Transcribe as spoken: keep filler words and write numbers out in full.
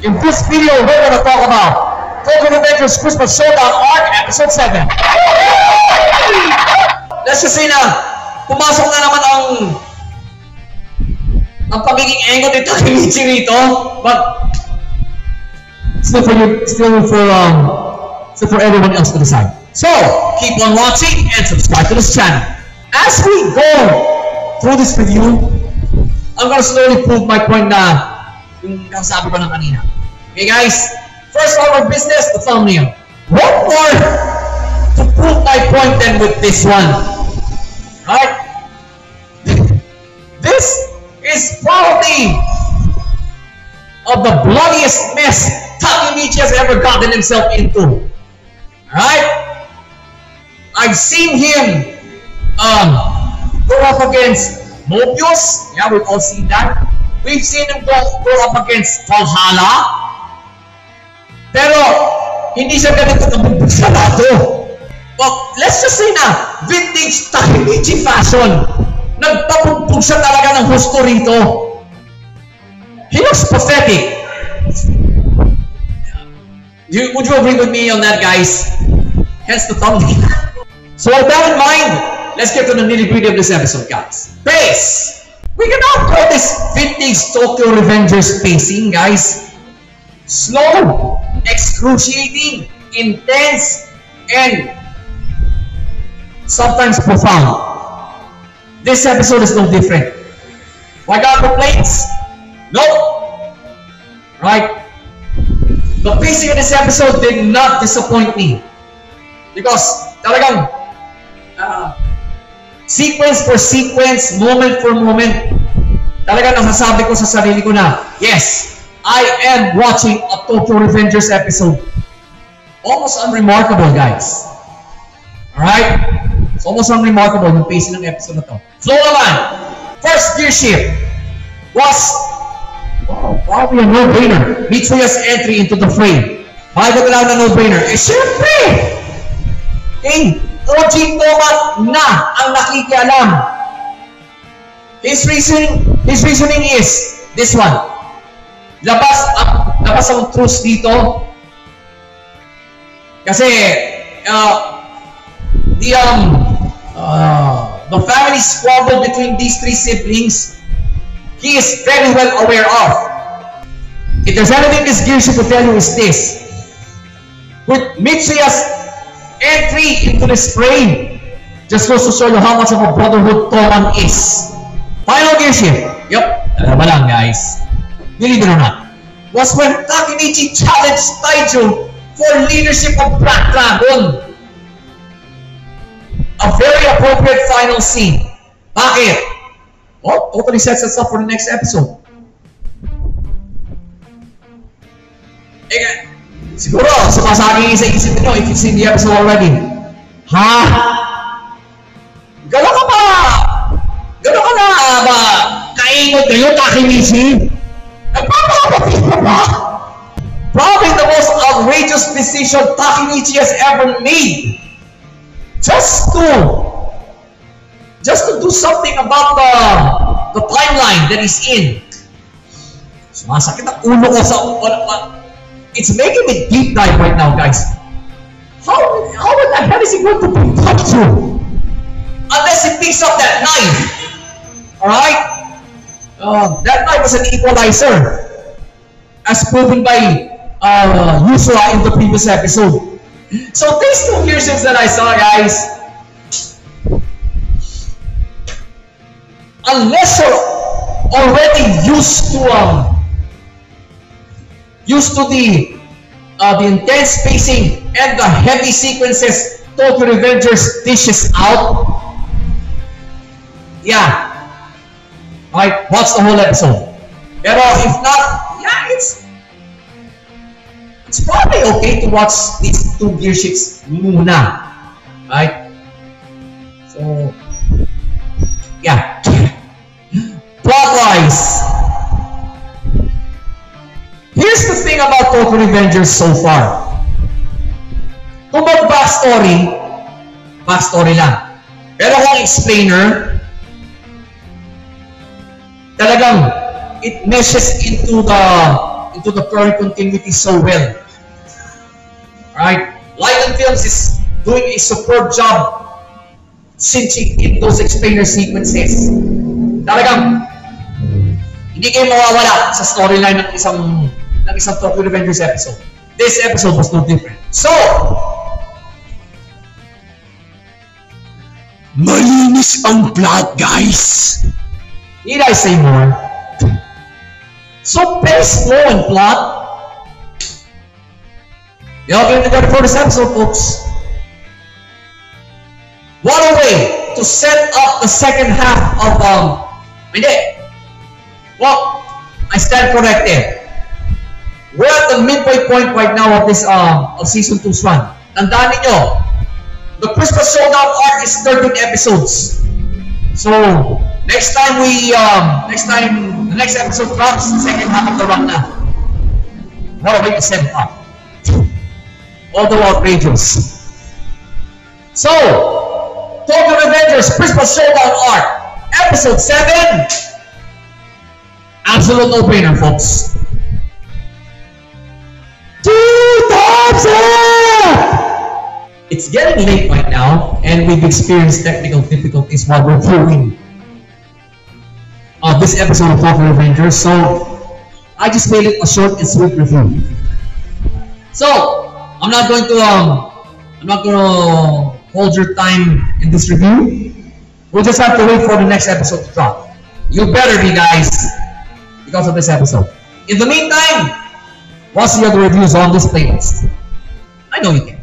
In this video, we're going to talk about Tokyo Revengers Christmas Showdown Arc Episode seven. Let's just say na, pumasok na naman ang ang pagiging angle ni Takemichi rito, but still for you, still for um, still for everyone else to decide. So keep on watching and subscribe to this channel. As we go through this review, I'm gonna slowly prove my point na yung nakasabi ko na kanina. Okay guys, first order of business, the thumbnail. What more to prove my point than with this one? Alright, this is probably of the bloodiest mess Takemichi has ever gotten himself into. Alright, I've seen him um, go up against Mobius, yeah, we've all seen that. We've seen him go, go up against Valhalla. Pero, hindi siya ganito kabubuksan nato. Well, let's just say na vintage Takemichi fashion. Nagpapumpog siya talaga ng husto rito. He looks pathetic. You, would you agree with me on that, guys? Hence the thumbnail. So with that in mind, let's get to the nitty-gritty of this episode, guys. Pace! We cannot call this vintage Tokyo Revengers pacing, guys. Slow, excruciating, intense, and sometimes profound. This episode is no different. Why got complaints? No. Right? The pacing of this episode did not disappoint me. Because, talagang, uh, sequence for sequence, moment for moment, talagang nasasabi ko sa sarili ko na, yes, I am watching a Tokyo Revengers episode. Almost unremarkable, guys. Alright? It's almost unremarkable yung pacing ng episode na to. Flow naman! First gear shift was wow, probably a no-brainer. Mitsuya's entry into the frame. Bago talaga na no-brainer. Eh, syempre! Eh, O G Toman na ang nakikialam. His reasoning, his reasoning is this one. Labas, uh, labas ang truth dito. Kasi, uh, the um, Uh, the family squabble between these three siblings, he is very well aware of. If there's anything this gear shift to tell you is this. With Mitsuya's entry into this frame, just goes to show you how much of a brotherhood Toman is. Final gear shift. Yup, alam lang guys. Believe it or not. Was when Takemichi challenged Taiju for leadership of Black Dragon. A very appropriate final scene. Bakit? Oh, totally sets us up for the next episode. Eh, siguro, sumasagi sa isip nyo if you've seen the episode already. Ha? Gano'n ka ba? Gano'n ka na ba? Kaingot kayo, Takemichi? Nagpapakapatid ka ba? Probably the most outrageous decision Takemichi has ever made. Just to, just to do something about the, the timeline that he's in. Sumasakit ang ulo ko sa, it's making me deep dive right now, guys. How, how in the hell is he going to protect you? Unless he picks up that knife. Alright? Uh, that knife was an equalizer. As proven by uh, Yusura in the previous episode. So these two gear shifts that I saw, guys, unless you're already used to um, used to the uh, the intense pacing and the heavy sequences Tokyo Revengers dishes out, yeah, alright, watch the whole episode. Pero if not, yeah, it's It's probably okay to watch these two gear shifts muna, right? So, yeah. Plot-wise, here's the thing about Tokyo Revengers so far. Kung mag backstory, backstory lang. Pero kung explainer, talagang it meshes into the into the story continuity so well. Alright, Lion Films is doing a superb job cinching in those explainer sequences. Talagang hindi kayo mawawala sa storyline ng isang ng isang Tokyo Revengers episode. This episode was no different. So, malinis ang plot, guys! Need I say more? So, very slow and plot. Y'all get together for this episode, folks. What a way to set up the second half of, um, hindi. Well, I stand corrected. We're at the midway point right now of this, um, of Season two's run. Tandaan ninyo, the Christmas Showdown Arc is thirteen episodes. So, next time we, um, next time, the next episode drops, the second half of the run na. What a way to set up. Although outrageous. So, Tokyo Revengers Christmas Showdown Arc, Episode seven. Absolute no-brainer, folks. Two thumbs up! It's getting late right now, and we've experienced technical difficulties while we're doing uh, this episode of Tokyo Revengers, so I just made it a short and sweet review. So, I'm not going to, um, I'm not going to hold your time in this review. We'll just have to wait for the next episode to drop. You better be, guys, because of this episode. In the meantime, watch the other reviews on this playlist. I know you can.